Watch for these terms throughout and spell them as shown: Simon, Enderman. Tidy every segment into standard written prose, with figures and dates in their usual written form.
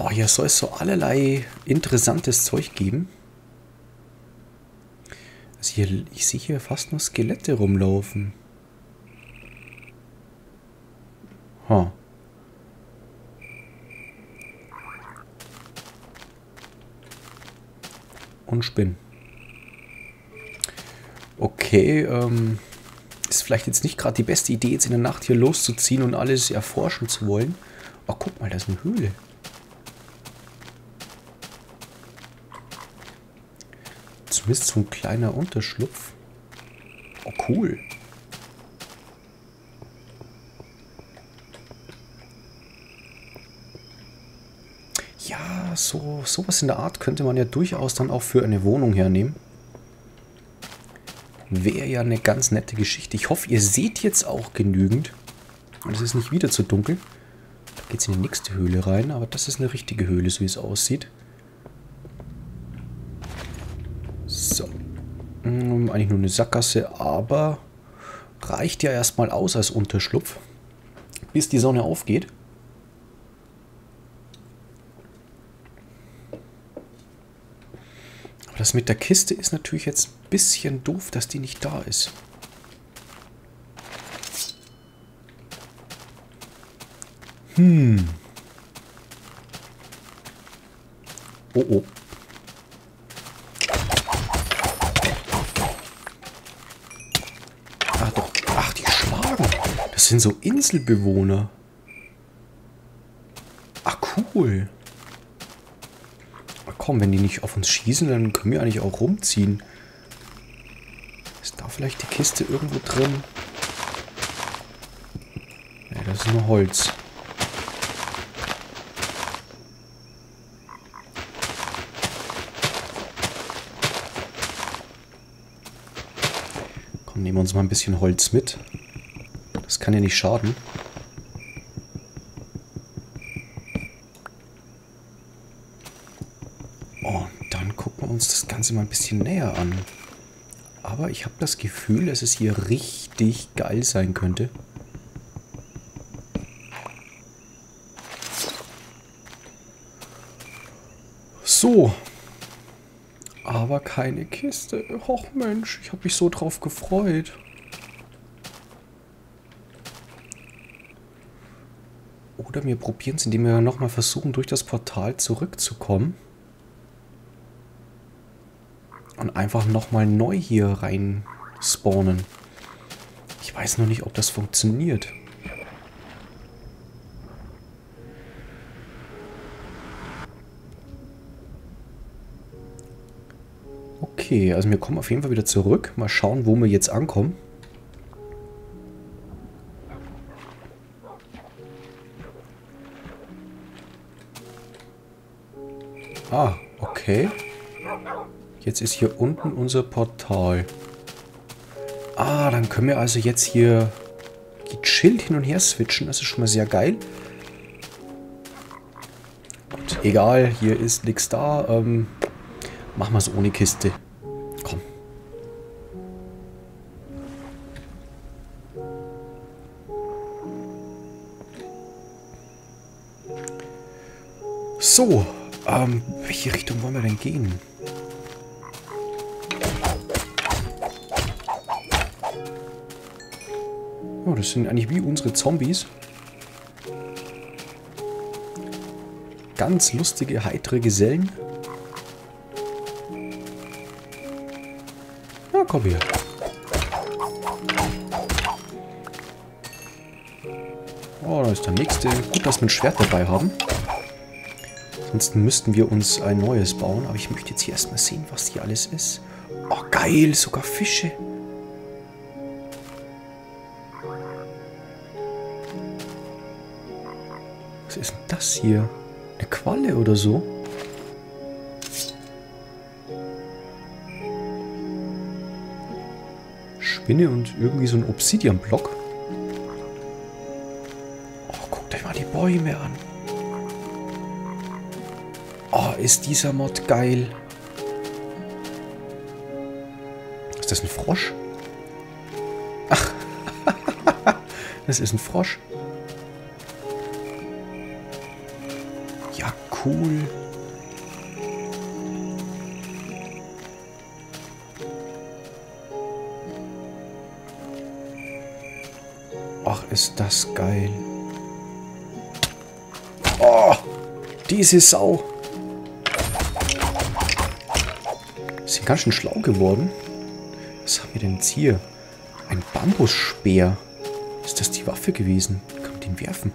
Oh, hier soll es so allerlei interessantes Zeug geben. Also hier, ich sehe hier fast nur Skelette rumlaufen. Huh. Und Spinnen. Okay, ist vielleicht jetzt nicht gerade die beste Idee, jetzt in der Nacht hier loszuziehen und alles erforschen zu wollen. Oh, guck mal, da ist eine Höhle. Zumindest so ein kleiner Unterschlupf. Oh, cool. Ja, sowas in der Art könnte man ja durchaus dann auch für eine Wohnung hernehmen. Wäre ja eine ganz nette Geschichte. Ich hoffe, ihr seht jetzt auch genügend. Und es ist nicht wieder zu dunkel. Da geht es in die nächste Höhle rein. Aber das ist eine richtige Höhle, so wie es aussieht. So. Eigentlich nur eine Sackgasse, aber reicht ja erstmal aus als Unterschlupf. Bis die Sonne aufgeht. Das mit der Kiste ist natürlich jetzt ein bisschen doof, dass die nicht da ist. Hm. Oh oh. Ach doch. Ach, die Schwagen. Das sind so Inselbewohner. Ach cool. Komm, wenn die nicht auf uns schießen, dann können wir eigentlich auch rumziehen. Ist da vielleicht die Kiste irgendwo drin? Ne, das ist nur Holz. Komm, nehmen wir uns mal ein bisschen Holz mit. Das kann ja nicht schaden. Das Ganze mal ein bisschen näher an. Aber ich habe das Gefühl, dass es hier richtig geil sein könnte. So. Aber keine Kiste. Och Mensch, ich habe mich so drauf gefreut. Oder wir probieren es, indem wir nochmal versuchen, durch das Portal zurückzukommen. Und einfach nochmal neu hier rein spawnen. Ich weiß noch nicht, ob das funktioniert. Okay, also wir kommen auf jeden Fall wieder zurück. Mal schauen, wo wir jetzt ankommen. Ah, okay. Jetzt ist hier unten unser Portal. Ah, dann können wir also jetzt hier gechillt hin und her switchen. Das ist schon mal sehr geil. Und egal, hier ist nichts da. Machen wir es ohne Kiste. Komm. So, welche Richtung wollen wir denn gehen? Oh, das sind eigentlich wie unsere Zombies. Ganz lustige, heitere Gesellen. Na, komm hier. Oh, da ist der nächste. Gut, dass wir ein Schwert dabei haben. Ansonsten müssten wir uns ein neues bauen. Aber ich möchte jetzt hier erstmal sehen, was hier alles ist. Oh, geil, sogar Fische. Was ist denn das hier? Eine Qualle oder so? Spinne und irgendwie so ein Obsidian-Block. Oh, guckt euch mal die Bäume an. Oh, ist dieser Mod geil. Ist das ein Frosch? Ach, das ist ein Frosch. cool. Ach, ist das geil. Oh, diese Sau. Sind ganz schön schlau geworden. Was haben wir denn jetzt hier? Ein Bambusspeer. Ist das die Waffe gewesen? Kann man den werfen?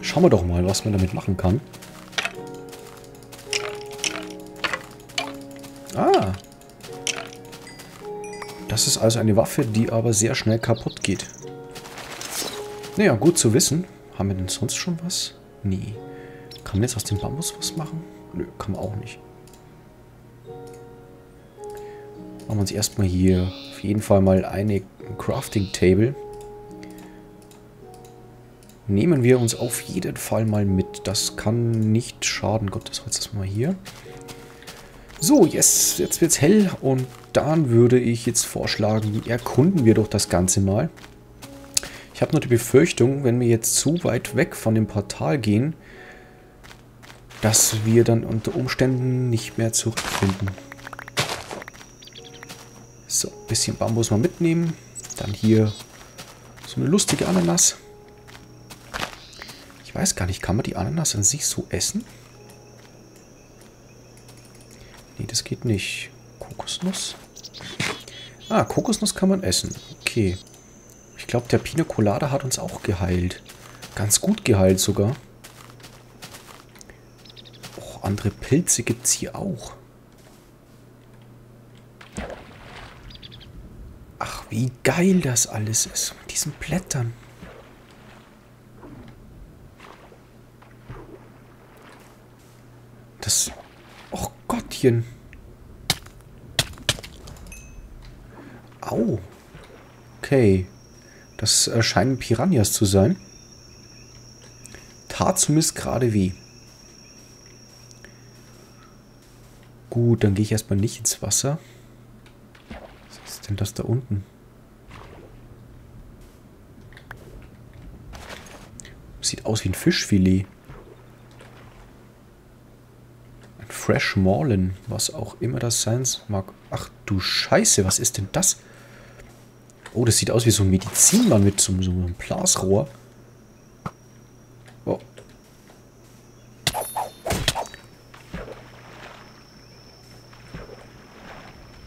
Schauen wir doch mal, was man damit machen kann. Ah. Das ist also eine Waffe, die aber sehr schnell kaputt geht. Naja, gut zu wissen. Haben wir denn sonst schon was? Nee. Kann man jetzt aus dem Bambus was machen? Nö, kann man auch nicht. Machen wir uns erstmal hier auf jeden Fall mal eine Crafting Table. Nehmen wir uns auf jeden Fall mal mit. Das kann nicht schaden. Gott, das Holz ist mal hier. So, yes, jetzt wird's hell. Und dann würde ich jetzt vorschlagen, erkunden wir doch das Ganze mal. Ich habe nur die Befürchtung, wenn wir jetzt zu weit weg von dem Portal gehen, dass wir dann unter Umständen nicht mehr zurückfinden. So, ein bisschen Bambus mal mitnehmen. Dann hier so eine lustige Ananas. Ich weiß gar nicht, kann man die Ananas an sich so essen? Nee, das geht nicht. Kokosnuss? Ah, Kokosnuss kann man essen. Okay. Ich glaube, der Pina Colada hat uns auch geheilt. Ganz gut geheilt sogar. Och, andere Pilze gibt es hier auch. Ach, wie geil das alles ist. Mit diesen Blättern. Das... Och Gottchen. Au. Okay. Das scheinen Piranhas zu sein. Tat zumindest gerade weh. Gut, dann gehe ich erstmal nicht ins Wasser. Was ist denn das da unten? Sieht aus wie ein Fischfilet. Fresh Marlin, was auch immer das sein mag. Ach du Scheiße, was ist denn das? Oh, das sieht aus wie so ein Medizinmann mit so einem Blasrohr. Oh.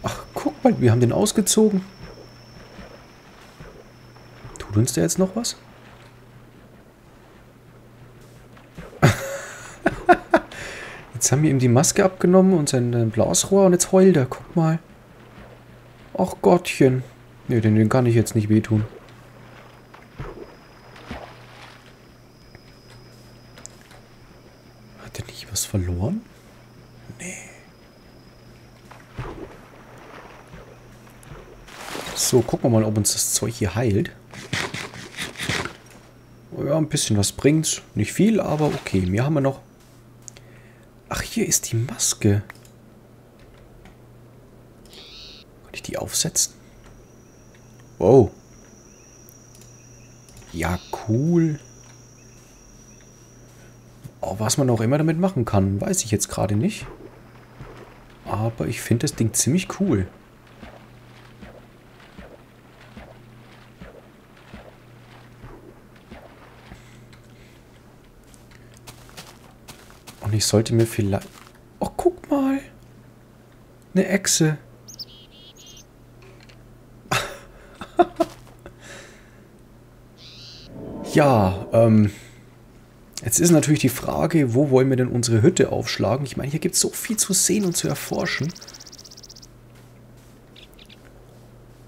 Ach, guck mal, wir haben den ausgezogen. Tut uns der jetzt noch was? Jetzt haben wir ihm die Maske abgenommen und sein Blasrohr und jetzt heult er. Guck mal. Ach Gottchen. Ne, den kann ich jetzt nicht wehtun. Hat er nicht was verloren? Nee. So, gucken wir mal, ob uns das Zeug hier heilt. Ja, ein bisschen was bringt's. Nicht viel, aber okay. Mehr haben wir noch. Ach, hier ist die Maske. Kann ich die aufsetzen? Wow. Ja, cool. Oh, was man auch immer damit machen kann, weiß ich jetzt gerade nicht. Aber ich finde das Ding ziemlich cool. Ich sollte mir vielleicht... Oh, guck mal. Eine Echse. Ja, jetzt ist natürlich die Frage, wo wollen wir denn unsere Hütte aufschlagen? Ich meine, hier gibt es so viel zu sehen und zu erforschen.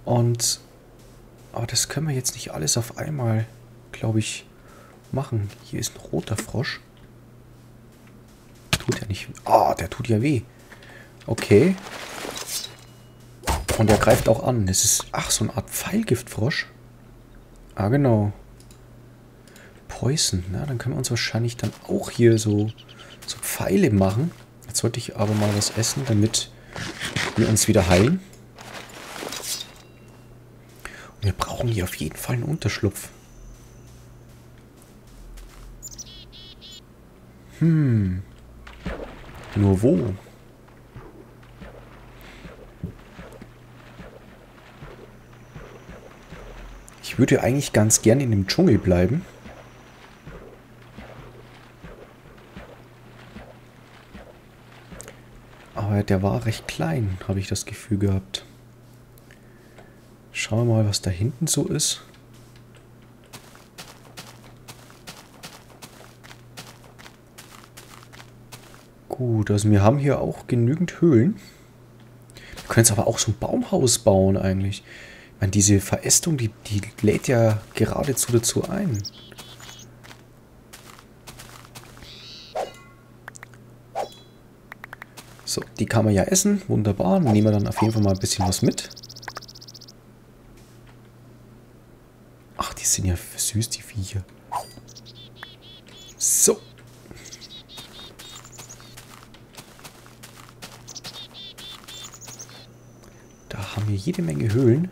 Und... Aber das können wir jetzt nicht alles auf einmal, glaube ich, machen. Hier ist ein roter Frosch. Tut ja nicht. Ah, der tut ja weh. Okay. Und der greift auch an. Das ist, ach, so eine Art Pfeilgiftfrosch. Ah, genau. Poison. Na, dann können wir uns wahrscheinlich dann auch hier so Pfeile machen. Jetzt sollte ich aber mal was essen, damit wir uns wieder heilen. Und wir brauchen hier auf jeden Fall einen Unterschlupf. Nur wo? Ich würde eigentlich ganz gern in dem Dschungel bleiben. Aber der war recht klein, habe ich das Gefühl gehabt. Schauen wir mal, was da hinten so ist. Gut, also wir haben hier auch genügend Höhlen. Wir können jetzt aber auch so ein Baumhaus bauen eigentlich. Ich meine, diese Verästung, die lädt ja geradezu dazu ein. So, die kann man ja essen. Wunderbar. Nehmen wir dann auf jeden Fall mal ein bisschen was mit. Ach, die sind ja süß, die Viecher. So. Haben wir jede Menge Höhlen.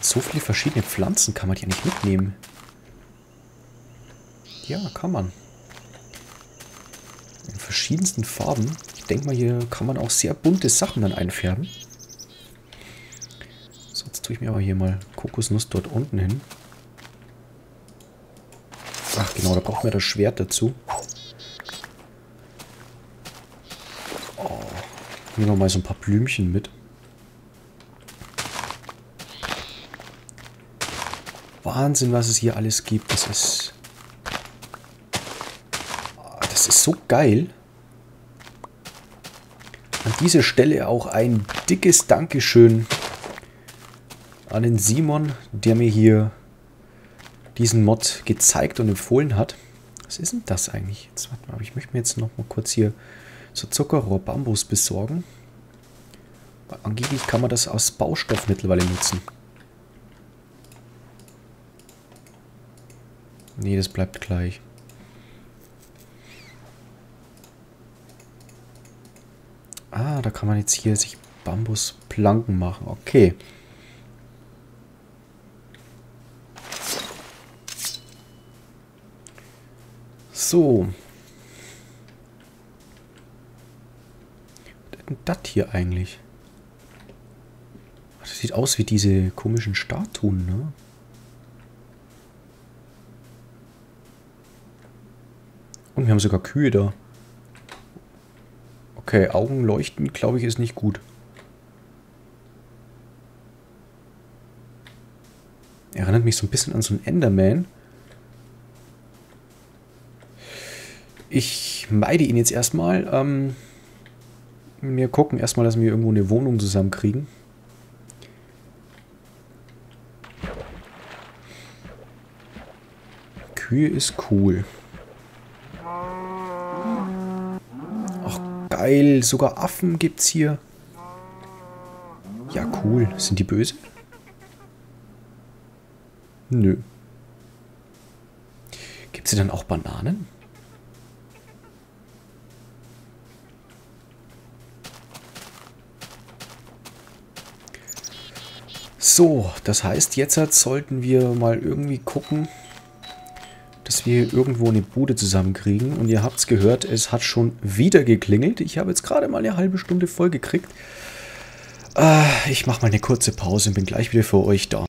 So viele verschiedene Pflanzen kann man ja nicht mitnehmen. Ja, kann man. In verschiedensten Farben. Ich denke mal, hier kann man auch sehr bunte Sachen dann einfärben. So, jetzt tue ich mir aber hier mal Kokosnuss dort unten hin. Ach genau, da braucht man das Schwert dazu. Nehmen wir mal so ein paar Blümchen mit. Wahnsinn, was es hier alles gibt. Das ist so geil. An dieser Stelle auch ein dickes Dankeschön an den Simon, der mir hier diesen Mod gezeigt und empfohlen hat. Was ist denn das eigentlich? Jetzt warte mal, ich möchte mir jetzt noch mal kurz hier so Zuckerrohr, Bambus besorgen. Weil angeblich kann man das als Baustoff mittlerweile nutzen. Nee, das bleibt gleich. Ah, da kann man jetzt hier sich Bambusplanken machen. Okay. So. Das hier eigentlich? Das sieht aus wie diese komischen Statuen, ne? Und wir haben sogar Kühe da. Okay, Augen leuchten, glaube ich, ist nicht gut. Erinnert mich so ein bisschen an so einen Enderman. Ich meide ihn jetzt erstmal. Wir gucken erstmal, dass wir irgendwo eine Wohnung zusammenkriegen. Kühe ist cool. Ach, geil. Sogar Affen gibt's hier. Ja, cool. Sind die böse? Nö. Gibt's hier dann auch Bananen? So, das heißt, jetzt sollten wir mal irgendwie gucken, dass wir irgendwo eine Bude zusammenkriegen. Und ihr habt es gehört, es hat schon wieder geklingelt. Ich habe jetzt gerade mal eine halbe Stunde voll gekriegt. Ich mache mal eine kurze Pause und bin gleich wieder für euch da.